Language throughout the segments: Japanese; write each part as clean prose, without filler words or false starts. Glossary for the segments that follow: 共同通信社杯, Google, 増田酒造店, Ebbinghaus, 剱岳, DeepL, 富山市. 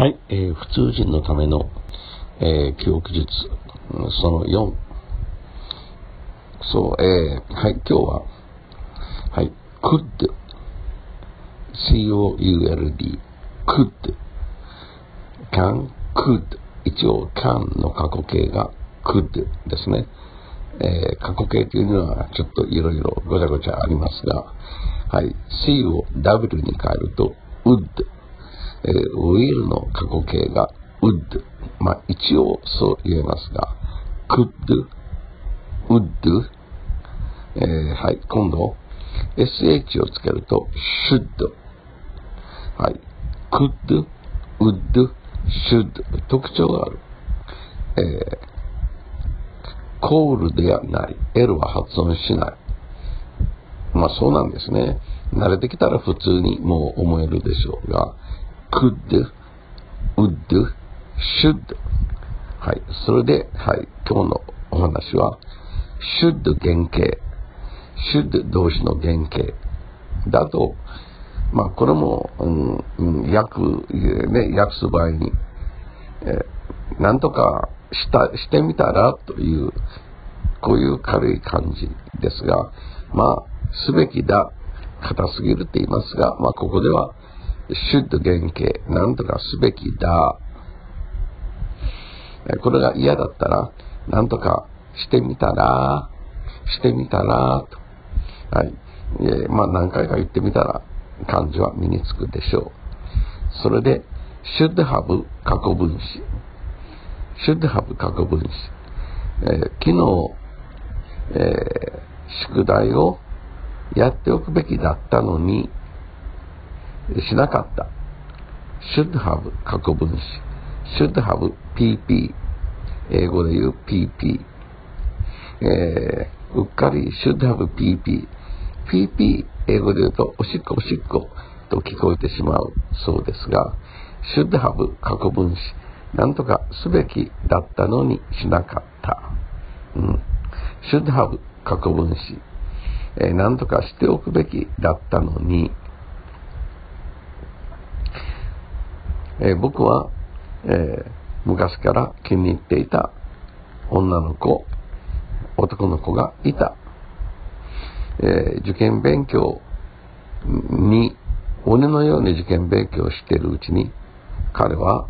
はい、普通人のための、記憶術、その4。そう、はい、今日は、はい、could、C-O-U-L-D、could、can、could、一応 can の過去形が could ですね。過去形というのはちょっといろいろごちゃごちゃありますが、はい、C を W に変えると would、will の過去形が would、まあ、一応そう言えますが could、would、はい、今度 SH をつけると should、はい、could、would、should 特徴がある。コールではない。L は発音しない。まあそうなんですね。慣れてきたら普通にもう思えるでしょうが、could、would、should。はい。それで、はい。今日のお話は、should 原型。should 動詞の原型。だと、まあこれも、訳す場合に、なんとか、してみたらという、こういう軽い感じですが、まあ、すべきだ、硬すぎるって言いますが、まあ、ここでは、should 原型、なんとかすべきだ。これが嫌だったら、なんとかしてみたら、と。はい。まあ、何回か言ってみたら、漢字は身につくでしょう。それで、should have 過去分詞。should have 過去分詞、昨日、宿題をやっておくべきだったのにしなかった。 should have 過去分詞、 should have PP 英語で言う PP、うっかり should have PP、 PP 英語で言うとおしっこと聞こえてしまうそうですが、 should have 過去分詞、なんとかすべきだったのにしなかった。うん。should have 過去分詞。なんとかしておくべきだったのに。僕は、昔から気に入っていた女の子、男の子がいた。受験勉強に、鬼のように受験勉強しているうちに、彼は、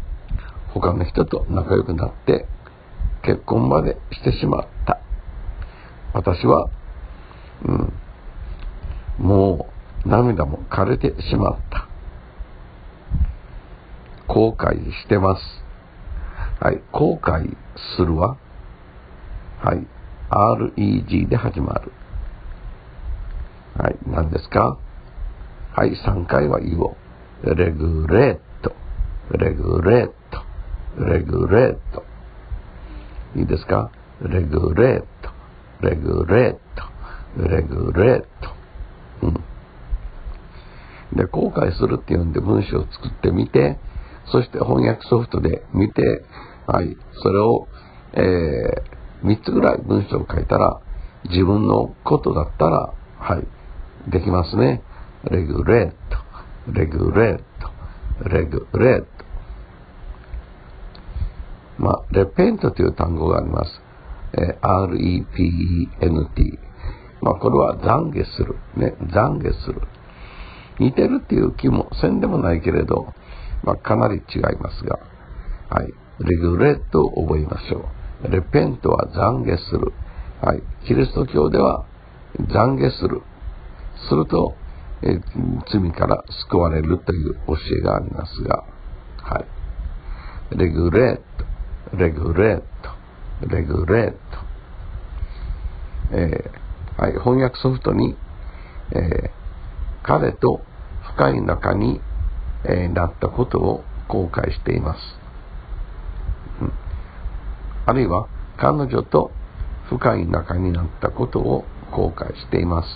他の人と仲良くなって結婚までしてしまった。私は、もう涙も枯れてしまった。後悔してます。はい、後悔するは、はい、REG で始まる。はい、何ですか？はい、3回は言おう。レグレット。いいですか？レグレット。で、後悔するっていうんで文章を作ってみて、そして翻訳ソフトで見て、はい、それを、3つぐらい文章を書いたら、自分のことだったら、はい、できますね。レグレット。まあ、レペントという単語があります。R-E-P-E-N-T。まあ、これは懺悔する。ね、懺悔する。似てるっていう気もせんでもないけれど、まあ、かなり違いますが、はい。レグレットを覚えましょう。レペントは懺悔する。はい。キリスト教では懺悔する。すると、罪から救われるという教えがありますが、はい。レグレット、はい、翻訳ソフトに、彼と深い仲に、なったことを後悔しています、あるいは彼女と深い仲になったことを後悔しています。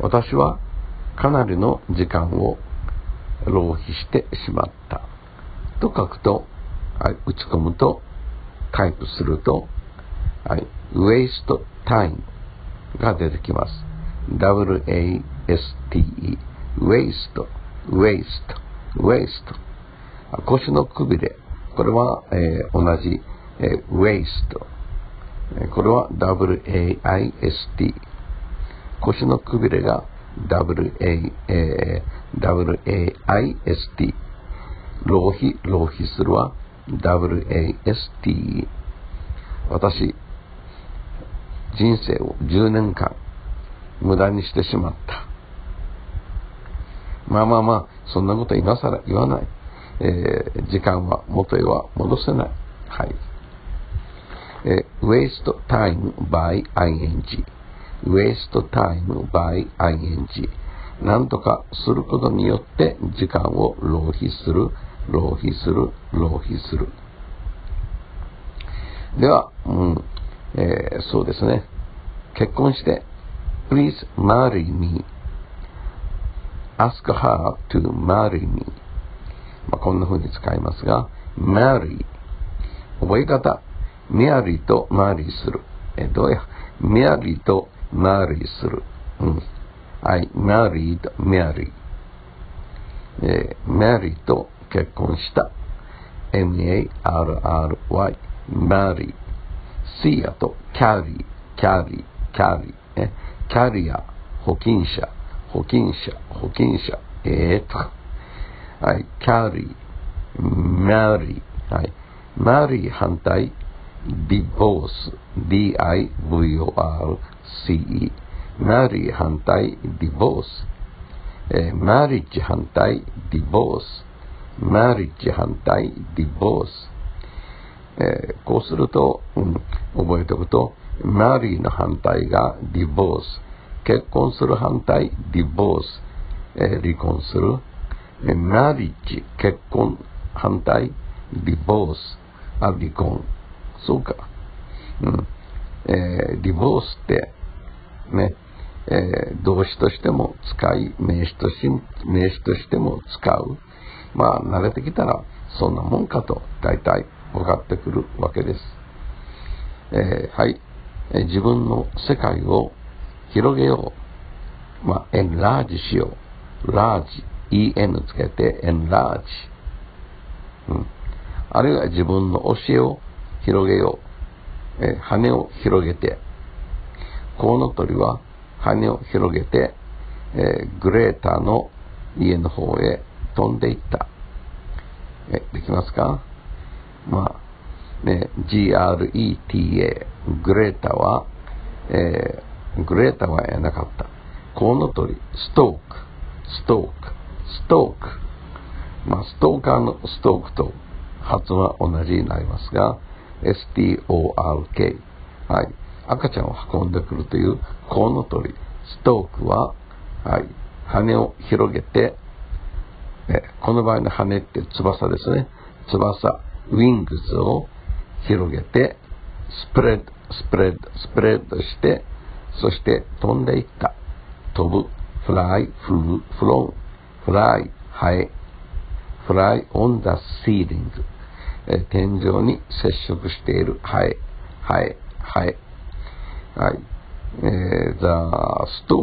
私はかなりの時間を浪費してしまったと書くと、はい、打ち込むと、タイプすると、はい、waste time が出てきます。W-A-S-T-E、waste、ウエスト、腰のくびれ、これは、同じ、ウエスト、これは WAIST、腰のくびれが WAIST、浪費、浪費するは WAST。私、人生を10年間無駄にしてしまった。そんなこと今更言わない。時間は元へは戻せない。はい。waste time by ing。waste time by ing。なんとかすることによって時間を浪費する、浪費する、浪費する。では、そうですね。結婚して、Please marry me。Ask her to marry me。こんな風に使いますが、marry。覚え方、merry と marry する。merry と marry する。I married Mary。Mary と結婚した。M-A-R-R-Y。Mary。シーアとcarry。キャリア、保険者、はい、キャリー、マリー、はい、マリー反対、ディボース、D-I-V-O-R-C-E、マリー反対、ディボース、マリッジ反対、ディボース、マリッジ反対、ディボース、こうすると、覚えておくと、マリーの反対がディボース、結婚する反対ディボース、離婚する、マリッジ結婚反対ディボース、離婚、そうか、ディボースってね、動詞としても使い名詞としても使う。慣れてきたらそんなもんかと大体分かってくるわけです。はい。自分の世界を広げよう。エンラージしよう。ラージ。EN つけてエンラージ。あるいは自分の教えを広げよう。羽を広げて。コウノトリは羽を広げて、グレーターの家の方へ飛んでいった。できますか？GRETA、グレータはやなかった。コウノトリ、ストーク。ストーカーのストークと発音は同じになりますが、S-T-O-R-K。はい。赤ちゃんを運んでくるというコウノトリ、ストークは、はい。羽を広げて、この場合の羽って翼ですね。翼、ウィングスを広げて、スプレッドして、そして飛んでいった。飛ぶ、フライ、フロン、フライ、ハエ、フライ、オンダ、シーリング。天井に接触しているハエ。はい。ザ、スト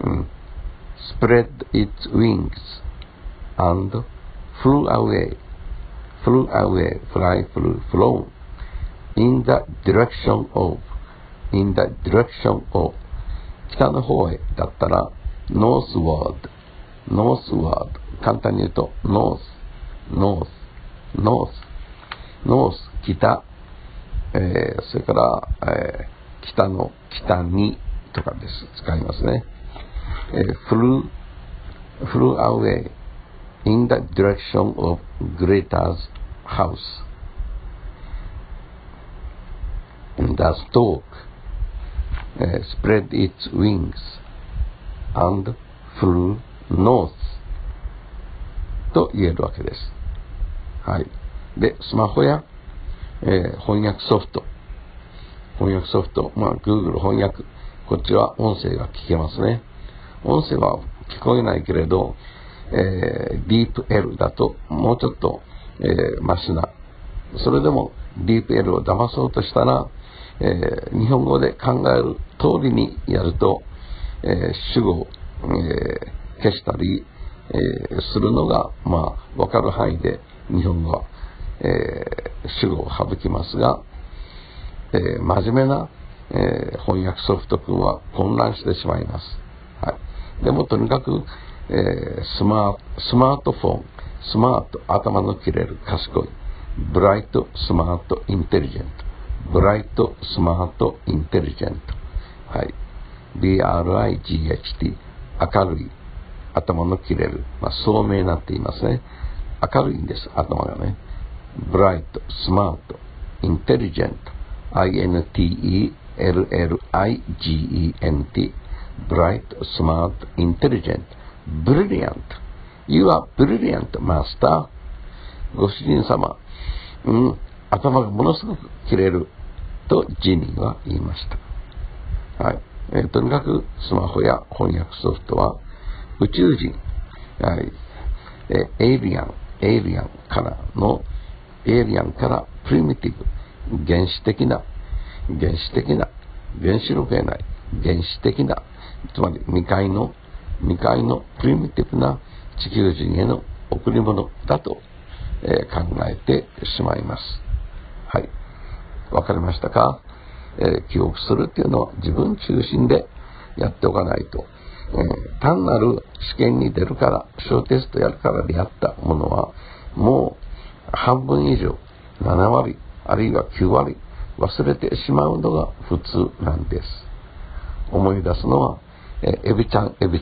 ーク。spread its wings and flew away, fly, flew, flown, in the direction of, 北の方へだったら、northward、簡単に言うと、north、北、それから、北にとかです。使いますね。flew away, in the direction of Greta's house. The stork spread its wings and flew north. と言えるわけです。はい。で、スマホや、翻訳ソフト、Google 翻訳、こっちは音声が聞けますね。音声は聞こえないけれど、ディープ L だともうちょっと、マシな。それでもディープ L を騙そうとしたら、日本語で考える通りにやると、主語を消したり、するのが、わかる範囲で日本語は、主語を省きますが、真面目な、翻訳ソフト君は混乱してしまいます。はい、でもとにかく、スマートフォン、スマート、頭の切れる、賢い、ブライト、スマート、インテリジェント、ブライト、スマート、インテリジェント、はい、BRIGHT、明るい、頭の切れる、聡明になっていますね。明るいんです、頭がね。ブライト、スマート、インテリジェント、INTELLIGENT、ブライト、スマート、インテリジェント、ブリリアント。You are brilliant, master. ご主人様、頭がものすごく切れるとジニーは言いました。はい。とにかくスマホや翻訳ソフトは宇宙人、はい、エイリアンからプリミティブ、原始的な、つまり未開のプリミティブな地球人への贈り物だと、考えてしまいます。はい。わかりましたか？記憶するというのは自分中心でやっておかないと。単なる試験に出るから、小テストやるからでやったものは、もう半分以上、7割、あるいは9割、忘れてしまうのが普通なんです。思い出すのは、エビちゃん、エビ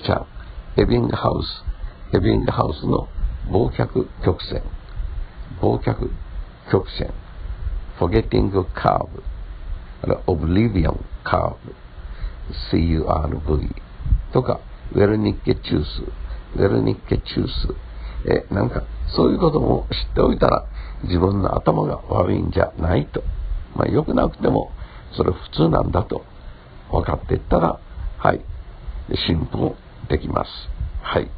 ングハウスの忘却曲線、forgetting curve、oblivion curve、curve、とか、ウェルニッケチュース、なんか、そういうことも知っておいたら、自分の頭が悪いんじゃないと。良くなくても、それ普通なんだと、分かっていったら、はい、進歩できます。はい。